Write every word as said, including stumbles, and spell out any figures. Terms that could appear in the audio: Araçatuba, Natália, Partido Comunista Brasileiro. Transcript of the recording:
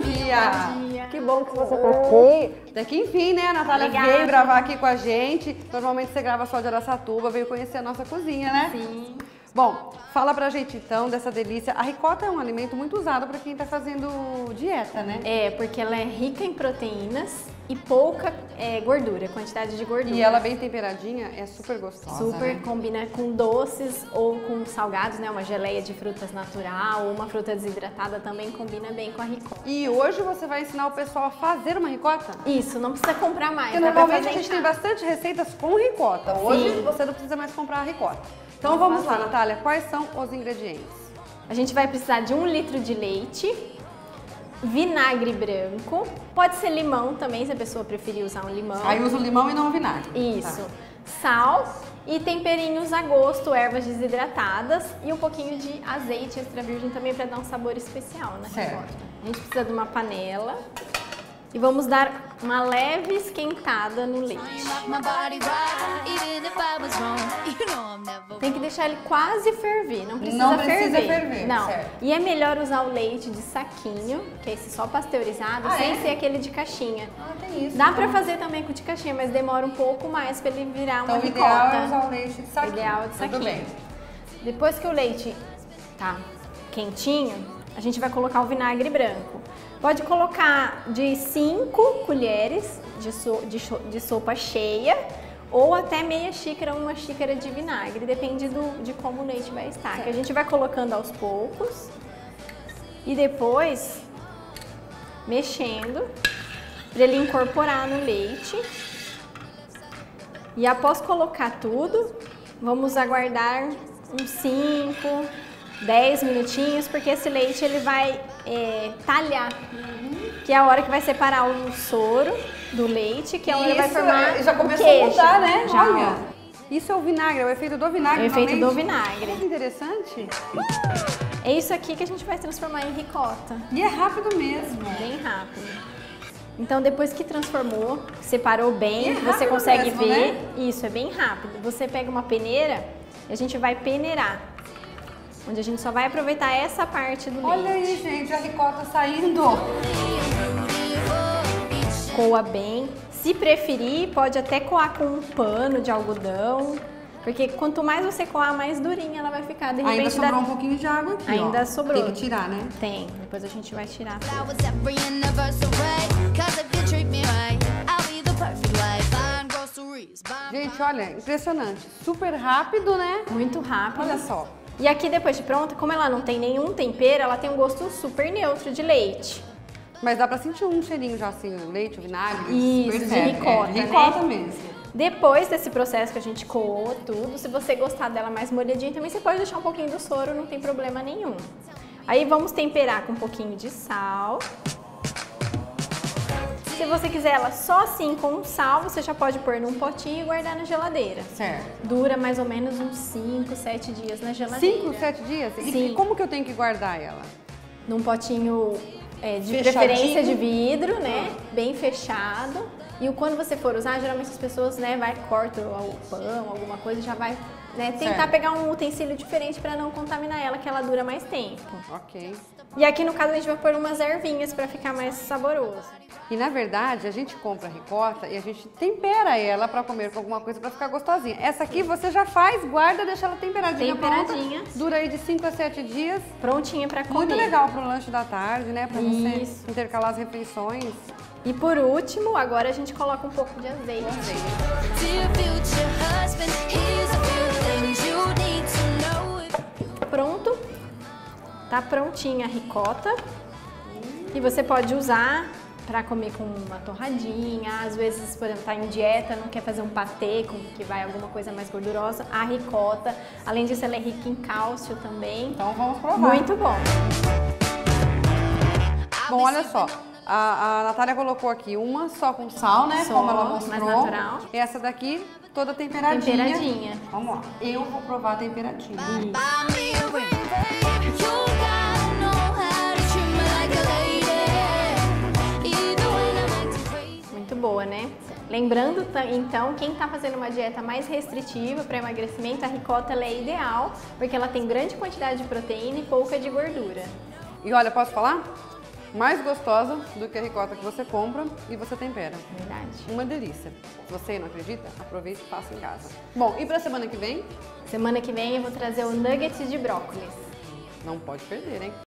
Bom dia! Bom dia! Que bom que você tá aqui. Até que enfim, né? A Natália Obrigada. veio gravar aqui com a gente. Normalmente você grava só de Araçatuba, veio conhecer a nossa cozinha, né? Sim. Bom, fala pra gente então dessa delícia. A ricota é um alimento muito usado pra quem tá fazendo dieta, né? É, porque ela é rica em proteínas e pouca é, gordura, quantidade de gordura. E ela bem temperadinha é super gostosa, Super, né? Combina com doces ou com salgados, né? Uma geleia de frutas natural ou uma fruta desidratada também combina bem com a ricota. E hoje você vai ensinar o pessoal a fazer uma ricota? Isso, não precisa comprar mais. Porque normalmente a gente tem bastante receitas com ricota. Hoje Sim. você não precisa mais comprar a ricota. Então vamos lá, Natália, quais são os ingredientes? A gente vai precisar de um litro de leite, vinagre branco, pode ser limão também, se a pessoa preferir usar um limão. Aí usa o limão e não o vinagre. Isso. Tá. Sal e temperinhos a gosto, ervas desidratadas e um pouquinho de azeite extra virgem também para dar um sabor especial na ricota. A gente precisa de uma panela e vamos dar uma leve esquentada no leite. Tem que deixar ele quase ferver, não precisa, não precisa ferver. ferver. Não, certo. E é melhor usar o leite de saquinho, que é esse só pasteurizado, ah, sem é? ser aquele de caixinha. Ah, tem isso. Dá então. pra fazer também com o de caixinha, mas demora um pouco mais pra ele virar uma ricota. Então o ideal é usar o leite de saquinho. Ideal é de saquinho. Tudo bem. Depois que o leite tá quentinho, a gente vai colocar o vinagre branco. Pode colocar de cinco colheres de, so, de, de sopa cheia ou até meia xícara, uma xícara de vinagre, depende do, de como o leite vai estar. Certo. Que a gente vai colocando aos poucos e depois mexendo para ele incorporar no leite. E após colocar tudo, vamos aguardar uns cinco, dez minutinhos, porque esse leite ele vai é, talhar, uhum. que é a hora que vai separar o soro do leite, que é onde vai formar é, já começou o queijo. a mudar, né? Já. Olha, isso é o vinagre, é o efeito do vinagre. É o efeito do vinagre. Que interessante. É isso aqui que a gente vai transformar em ricota. E é rápido mesmo. É bem rápido. Então depois que transformou, separou bem, é você consegue mesmo, ver. Né? Isso, é bem rápido. Você pega uma peneira e a gente vai peneirar. Onde a gente só vai aproveitar essa parte do leite. Olha aí, gente, a ricota saindo. Coa bem. Se preferir, pode até coar com um pano de algodão. Porque quanto mais você coar, mais durinha ela vai ficar. De repente, ainda sobrou dá... um pouquinho de água aqui, Ainda ó. sobrou. Tem que tirar, né? Tem. Depois a gente vai tirar. Gente, olha, impressionante. Super rápido, né? Muito rápido. Olha só. E aqui depois de pronta, como ela não tem nenhum tempero, ela tem um gosto super neutro de leite. Mas dá pra sentir um cheirinho já assim, o leite, o vinagre, Isso, super de certo. ricota, é, ricota né? mesmo. Depois desse processo que a gente coou tudo, se você gostar dela mais molhadinha, também você pode deixar um pouquinho do soro, não tem problema nenhum. Aí vamos temperar com um pouquinho de sal. Se você quiser ela só assim com sal, você já pode pôr num potinho e guardar na geladeira. Certo. Dura mais ou menos uns cinco, sete dias na geladeira. cinco, sete dias? Sim. E como que eu tenho que guardar ela? Num potinho é, de preferência de vidro, né? Bem fechado. E quando você for usar, geralmente as pessoas, né, vai corta o pão, alguma coisa, já vai né, tentar certo. pegar um utensílio diferente para não contaminar ela, que ela dura mais tempo. Ok. E aqui no caso a gente vai pôr umas ervinhas para ficar mais saboroso. E na verdade a gente compra a ricota e a gente tempera ela para comer com alguma coisa para ficar gostosinha. Essa aqui você já faz, guarda, deixa ela temperadinha, temperadinha. Pronta, dura aí de cinco a sete dias. Prontinha para comer. Muito legal para o lanche da tarde, né? Para você intercalar as refeições. E por último, agora a gente coloca um pouco de azeite. Pronto. Tá prontinha a ricota. E você pode usar para comer com uma torradinha, às vezes, por exemplo, tá em dieta, não quer fazer um patê com que vai alguma coisa mais gordurosa, a ricota. Além disso, ela é rica em cálcio também. Então vamos provar. Muito bom. Bom, olha só. A, a Natália colocou aqui uma só com sal, né? Só, como ela mostrou. Mais natural. Essa daqui toda temperadinha. Temperadinha. Vamos lá. Eu vou provar a temperadinha. Isso. Boa, né? Lembrando, então, quem está fazendo uma dieta mais restritiva para emagrecimento, a ricota ela é ideal, porque ela tem grande quantidade de proteína e pouca de gordura. E olha, posso falar? mais gostosa do que a ricota que você compra e você tempera. Verdade. Uma delícia. Você não acredita? Aproveita e faça em casa. Bom, e pra semana que vem? Semana que vem eu vou trazer o nugget de brócolis. Não pode perder, hein?